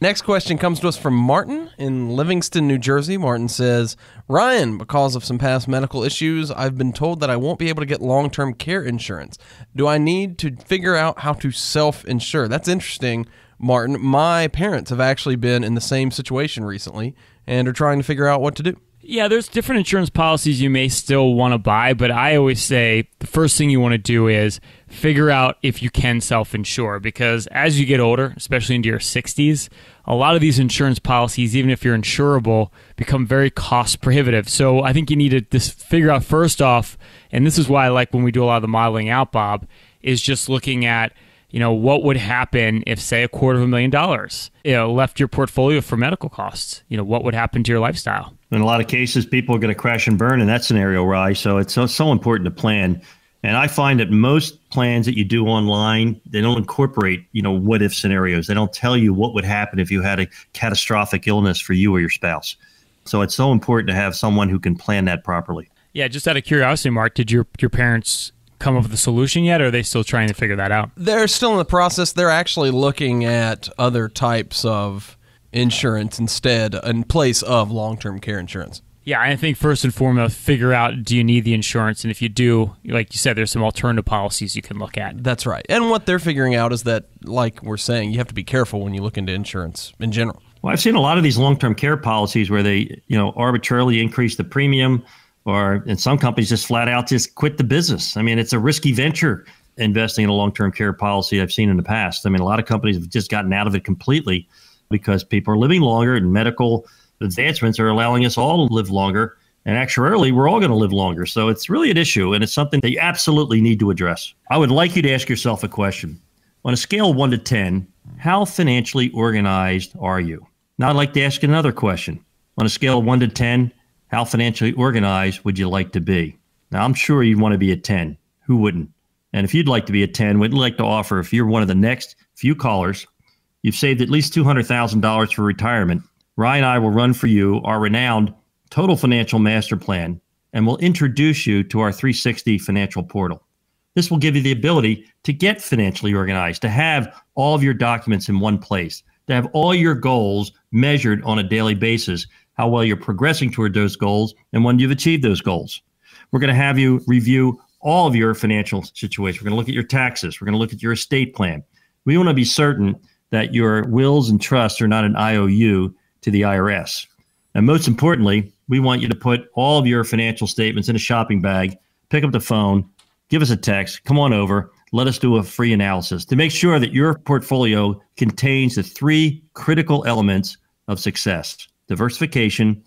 Next question comes to us from Martin in Livingston, New Jersey. Martin says, Ryan, because of some past medical issues, I've been told that I won't be able to get long-term care insurance. Do I need to figure out how to self-insure? That's interesting, Martin. My parents have actually been in the same situation recently and are trying to figure out what to do. Yeah, there's different insurance policies you may still want to buy, but I always say the first thing you want to do is figure out if you can self-insure, because as you get older, especially into your 60s, a lot of these insurance policies, even if you're insurable, become very cost prohibitive. So I think you need to just figure out first off, and this is why I like when we do a lot of the modeling out, Bob, is just looking at, you know, what would happen if, say, $250,000, you know, left your portfolio for medical costs? You know, what would happen to your lifestyle? In a lot of cases, people are going to crash and burn in that scenario, Rye. So it's so important to plan. And I find that most plans that you do online, they don't incorporate, you know, what if scenarios. They don't tell you what would happen if you had a catastrophic illness for you or your spouse. So it's so important to have someone who can plan that properly. Yeah, just out of curiosity, Mark, did your parents come up with a solution yet, or are they still trying to figure that out? They're still in the process. They're actually looking at other types of insurance instead, in place of long-term care insurance. Yeah, I think first and foremost, figure out, do you need the insurance? And if you do, like you said, there's some alternative policies you can look at. That's right. And what they're figuring out is that, like we're saying, you have to be careful when you look into insurance in general. Well, I've seen a lot of these long-term care policies where they, you know, arbitrarily increase the premium, or in some companies just flat out just quit the business. I mean, it's a risky venture investing in a long-term care policy I've seen in the past. I mean, a lot of companies have just gotten out of it completely because people are living longer and medical advancements are allowing us all to live longer. And actuarially, we're all going to live longer. So it's really an issue, and it's something that you absolutely need to address. I would like you to ask yourself a question. On a scale of 1 to 10, how financially organized are you? Now I'd like to ask another question. On a scale of 1 to 10, how financially organized would you like to be? Now, I'm sure you'd want to be a 10. Who wouldn't? And if you'd like to be a 10, we'd like to offer, if you're one of the next few callers, you've saved at least $200,000 for retirement. Ryan and I will run for you our renowned Total Financial Master Plan, and we'll introduce you to our 360 Financial Portal. This will give you the ability to get financially organized, to have all of your documents in one place, to have all your goals measured on a daily basis, how well you're progressing toward those goals, and when you've achieved those goals. We're going to have you review all of your financial situations. We're going to look at your taxes. We're going to look at your estate plan. We want to be certain that your wills and trusts are not an IOU to the IRS. And most importantly, we want you to put all of your financial statements in a shopping bag, pick up the phone, give us a text, come on over, let us do a free analysis to make sure that your portfolio contains the three critical elements of success: diversification,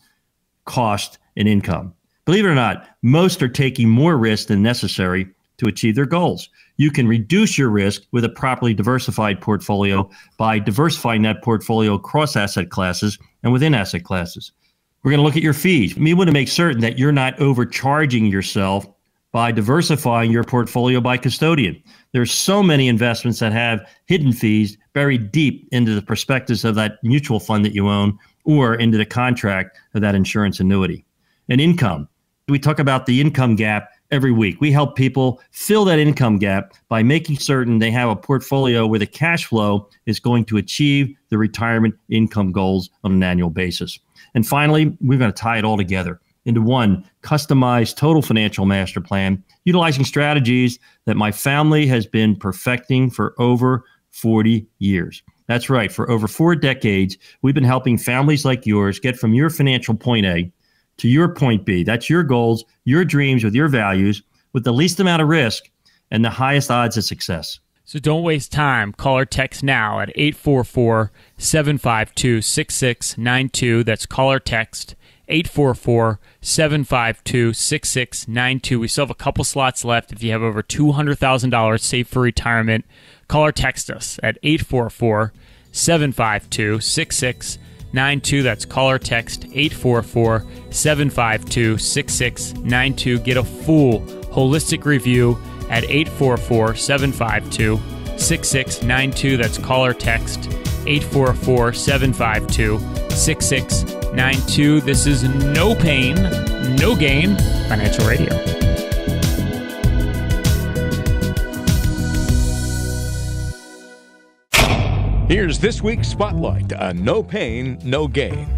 cost, and income. Believe it or not, most are taking more risk than necessary to achieve their goals. You can reduce your risk with a properly diversified portfolio by diversifying that portfolio across asset classes and within asset classes. We're going to look at your fees. We want to make certain that you're not overcharging yourself by diversifying your portfolio by custodian. There's so many investments that have hidden fees buried deep into the prospectus of that mutual fund that you own, or into the contract of that insurance annuity. And income. We talk about the income gap every week. We help people fill that income gap by making certain they have a portfolio where the cash flow is going to achieve the retirement income goals on an annual basis. And finally, we're going to tie it all together into one customized total financial master plan, utilizing strategies that my family has been perfecting for over 40 years. That's right. For over 4 decades, we've been helping families like yours get from your financial point A to your point B. That's your goals, your dreams, with your values, with the least amount of risk and the highest odds of success. So don't waste time. Call or text now at 844-752-6692. That's call or text 844-752-6692. We still have a couple slots left. If you have over $200,000 saved for retirement, call or text us at 844-752-6692. That's call or text 844-752-6692. Get a full holistic review at 844-752-6692. That's call or text 844-752-6692. This is No Payne, No Gain Financial Radio. Here's this week's Spotlight on No Payne, No Gain.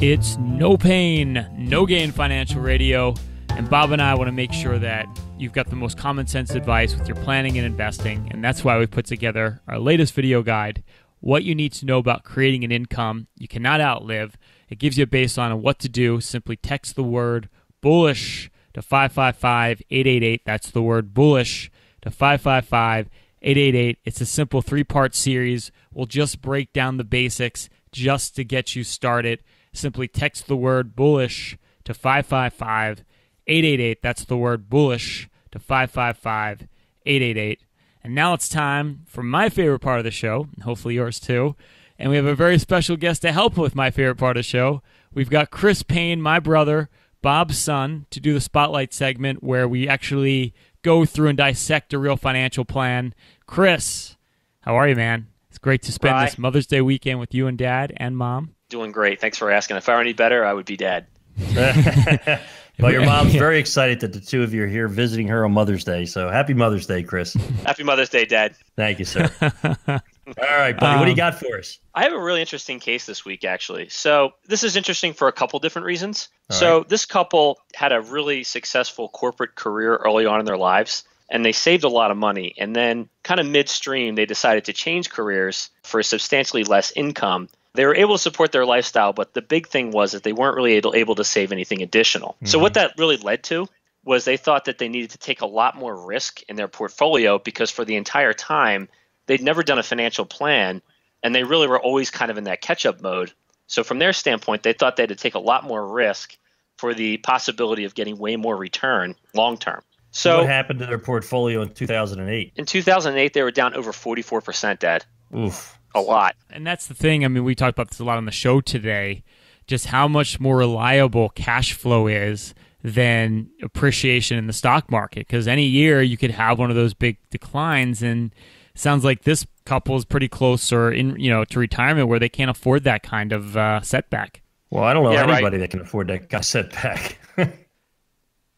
It's No Payne, No Gain Financial Radio, and Bob and I want to make sure that you've got the most common sense advice with your planning and investing, and that's why we put together our latest video guide, What You Need to Know About Creating an Income You Cannot Outlive. It gives you a baseline on what to do. Simply text the word bullish to 555-888. That's the word bullish to 555-888. It's a simple three-part series. We'll just break down the basics just to get you started. Simply text the word bullish to 555-888. That's the word bullish to 555-888. And now it's time for my favorite part of the show, and hopefully yours too. And we have a very special guest to help with my favorite part of the show. We've got Chris Payne, my brother, Bob's son, to do the Spotlight segment where we actually go through and dissect a real financial plan. Chris, how are you, man? It's great to spend this Mother's Day weekend with you and Dad and Mom. Doing great. Thanks for asking. If I were any better, I would be Dad. Well, your mom's very excited that the two of you are here visiting her on Mother's Day. So happy Mother's Day, Chris. Happy Mother's Day, Dad. Thank you, sir. All right, buddy, what do you got for us? I have a really interesting case this week, actually. So this is interesting for a couple different reasons. This couple had a really successful corporate career early on in their lives, and they saved a lot of money. And then kind of midstream, they decided to change careers for substantially less income. They were able to support their lifestyle, but the big thing was that they weren't really able to save anything additional. Mm-hmm. So what that really led to was they thought that they needed to take a lot more risk in their portfolio because for the entire time, they'd never done a financial plan, and they really were always kind of in that catch-up mode. So from their standpoint, they thought they had to take a lot more risk for the possibility of getting way more return long-term. So what happened to their portfolio in 2008? In 2008, they were down over 44%, Dad. Oof. A lot. And that's the thing. I mean, we talked about this a lot on the show today, just how much more reliable cash flow is than appreciation in the stock market. Because any year you could have one of those big declines, and sounds like this couple is pretty close or in, you know, to retirement where they can't afford that kind of setback. Well, I don't know anybody that can afford that kind of setback.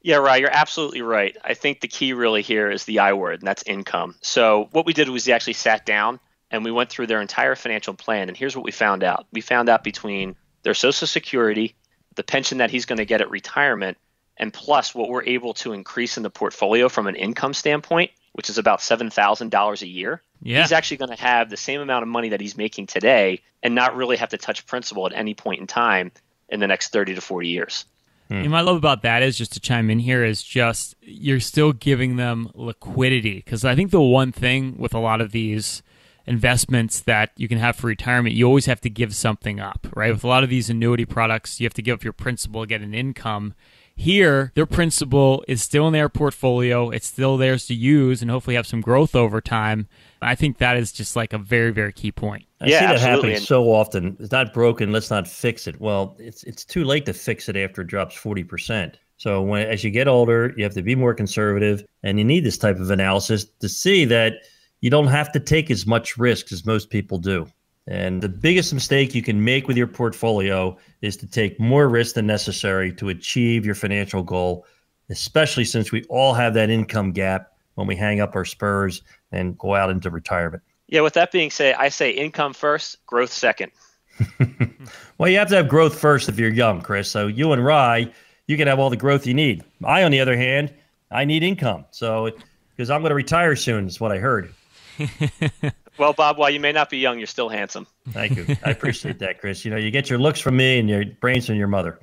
Yeah, right. You're absolutely right. I think the key really here is the I word, and that's income. So what we did was we actually sat down and we went through their entire financial plan, and here's what we found out. We found out between their Social Security, the pension that he's going to get at retirement, and plus what we're able to increase in the portfolio from an income standpoint, which is about $7,000 a year. Yeah. He's actually going to have the same amount of money that he's making today and not really have to touch principal at any point in time in the next 30 to 40 years. And what I love about that is, just to chime in here, is just you're still giving them liquidity. Because I think the one thing with a lot of these investments that you can have for retirement, you always have to give something up, right? With a lot of these annuity products, you have to give up your principal to get an income. Here, their principal is still in their portfolio. It's still theirs to use and hopefully have some growth over time. I think that is just like a very, very key point. I see that happening so often. It's not broken. Let's not fix it. Well, it's too late to fix it after it drops 40%. So as you get older, you have to be more conservative, and you need this type of analysis to see that you don't have to take as much risk as most people do. And the biggest mistake you can make with your portfolio is to take more risk than necessary to achieve your financial goal, especially since we all have that income gap when we hang up our spurs and go out into retirement. Yeah, with that being said, I say income first, growth second. Well, you have to have growth first if you're young, Chris. So you and Rye, you can have all the growth you need. I, on the other hand, I need income. So because I'm going to retire soon is what I heard. Well, Bob, while you may not be young, you're still handsome. Thank you. I appreciate that, Chris. You know, you get your looks from me and your brains from your mother.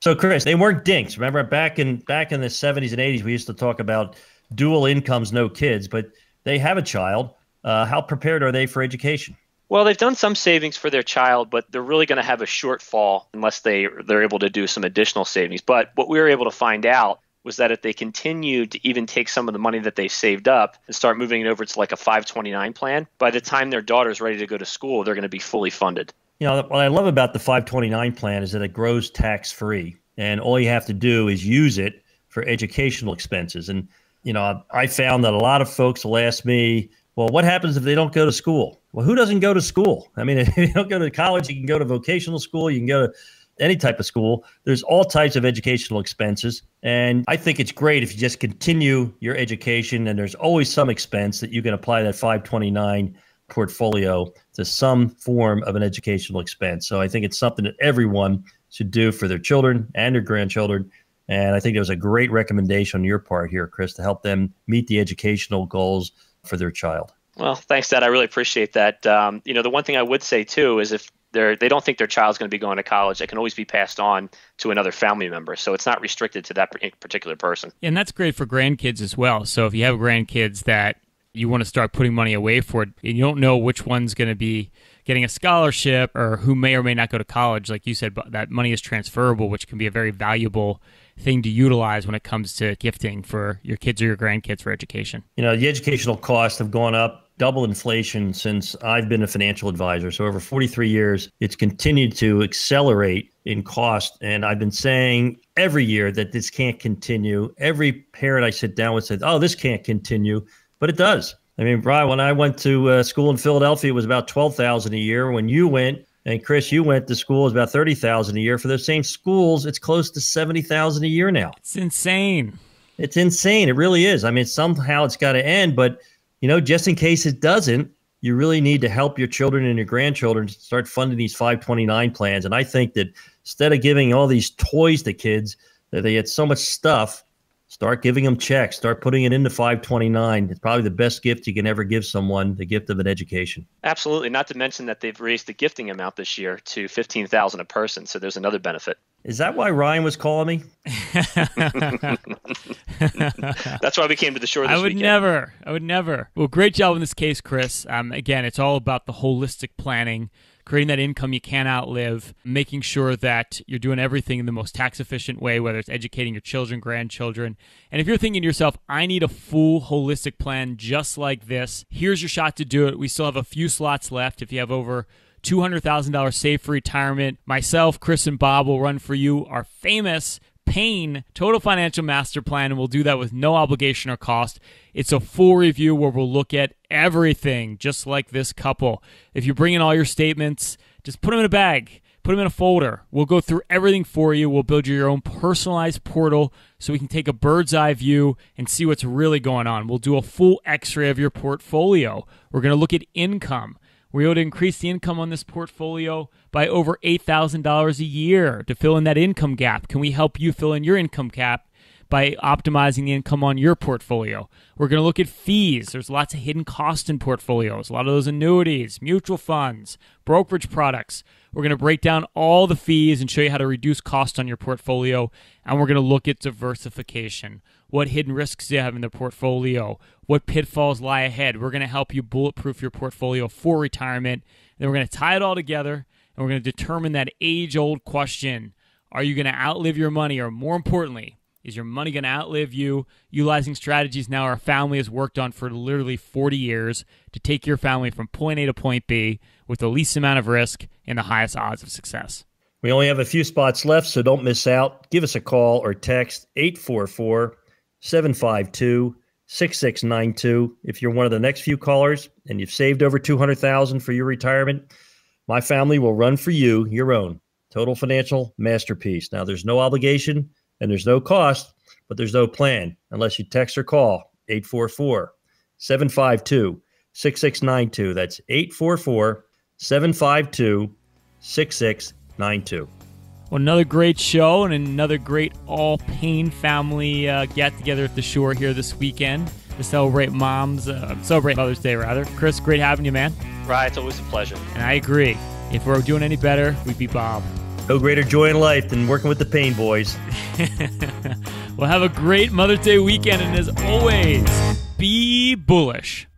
So, Chris, they weren't dinks. Remember, back in the 70s and 80s, we used to talk about dual incomes, no kids, but they have a child. How prepared are they for education? Well, they've done some savings for their child, but they're really going to have a shortfall unless they're able to do some additional savings. But what we were able to find out was that if they continued to even take some of the money that they saved up and start moving it over to like a 529 plan, by the time their daughter's ready to go to school, they're going to be fully funded. You know, what I love about the 529 plan is that it grows tax-free, and all you have to do is use it for educational expenses. And, you know, I found that a lot of folks will ask me, well, what happens if they don't go to school? Well, who doesn't go to school? I mean, if you don't go to college, you can go to vocational school, you can go to any type of school. There's all types of educational expenses. And I think it's great if you just continue your education, and there's always some expense that you can apply that 529 portfolio to some form of an educational expense. So I think it's something that everyone should do for their children and their grandchildren. And I think it was a great recommendation on your part here, Chris, to help them meet the educational goals for their child. Well, thanks, Dad. I really appreciate that. You know, the one thing I would say, too, is if they don't think their child's going to be going to college, they can always be passed on to another family member. So it's not restricted to that particular person. And that's great for grandkids as well. So if you have grandkids that you want to start putting money away for, and you don't know which one's going to be getting a scholarship or who may or may not go to college, like you said, that money is transferable, which can be a very valuable thing to utilize when it comes to gifting for your kids or your grandkids for education. You know, the educational costs have gone up double inflation since I've been a financial advisor. So over 43 years, it's continued to accelerate in cost. And I've been saying every year that this can't continue. Every parent I sit down with says, oh, this can't continue, but it does. I mean, Brian, when I went to school in Philadelphia, it was about $12,000 a year. When you went, and Chris, you went to school, is about $30,000 a year. For those same schools, it's close to $70,000 a year now. It's insane. It's insane. It really is. I mean, somehow it's got to end. But, you know, just in case it doesn't, you really need to help your children and your grandchildren start funding these 529 plans. And I think that instead of giving all these toys to kids, that they had so much stuff, start giving them checks. Start putting it into 529. It's probably the best gift you can ever give someone, the gift of an education. Absolutely. Not to mention that they've raised the gifting amount this year to $15,000 a person. So there's another benefit. Is that why Ryan was calling me? That's why we came to the shore this weekend. I would never. Well, great job in this case, Chris. Again, it's all about the holistic planning, creating that income you can't outlive, making sure that you're doing everything in the most tax-efficient way, whether it's educating your children, grandchildren. And if you're thinking to yourself, I need a full holistic plan just like this, here's your shot to do it. We still have a few slots left. If you have over $200,000 saved for retirement, myself, Chris, and Bob will run for you our famous Payne Total Financial Master Plan, and we'll do that with no obligation or cost. It's a full review where we'll look at everything, just like this couple. If you bring in all your statements, just put them in a bag. Put them in a folder. We'll go through everything for you. We'll build your own personalized portal so we can take a bird's eye view and see what's really going on. We'll do a full x-ray of your portfolio. We're going to look at income. We're able to increase the income on this portfolio by over $8,000 a year to fill in that income gap. Can we help you fill in your income gap by optimizing the income on your portfolio? We're going to look at fees. There's lots of hidden costs in portfolios, a lot of those annuities, mutual funds, brokerage products. We're going to break down all the fees and show you how to reduce costs on your portfolio. And we're going to look at diversification. What hidden risks do you have in the portfolio? What pitfalls lie ahead? We're going to help you bulletproof your portfolio for retirement. Then we're going to tie it all together, and we're going to determine that age-old question. Are you going to outlive your money? Or more importantly, is your money going to outlive you? Utilizing strategies now our family has worked on for literally 40 years to take your family from point A to point B with the least amount of risk and the highest odds of success. We only have a few spots left, so don't miss out. Give us a call or text 844-752-6692. If you're one of the next few callers and you've saved over $200,000 for your retirement, my family will run for you your own Total Financial Masterpiece. Now, there's no obligation. And there's no cost, but there's no plan unless you text or call 844-752-6692. That's 844-752-6692. Well, another great show and another great all Payne family get-together at the shore here this weekend to celebrate Mother's Day, rather. Chris, great having you, man. Right, it's always a pleasure. And I agree. If we're doing any better, we'd be Bob. No greater joy in life than working with the Payne boys. Well, have a great Mother's Day weekend, and as always, be bullish.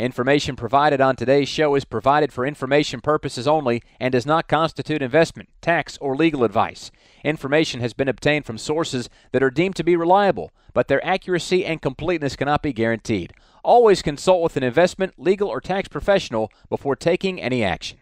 Information provided on today's show is provided for information purposes only and does not constitute investment, tax, or legal advice. Information has been obtained from sources that are deemed to be reliable, but their accuracy and completeness cannot be guaranteed. Always consult with an investment, legal, or tax professional before taking any action.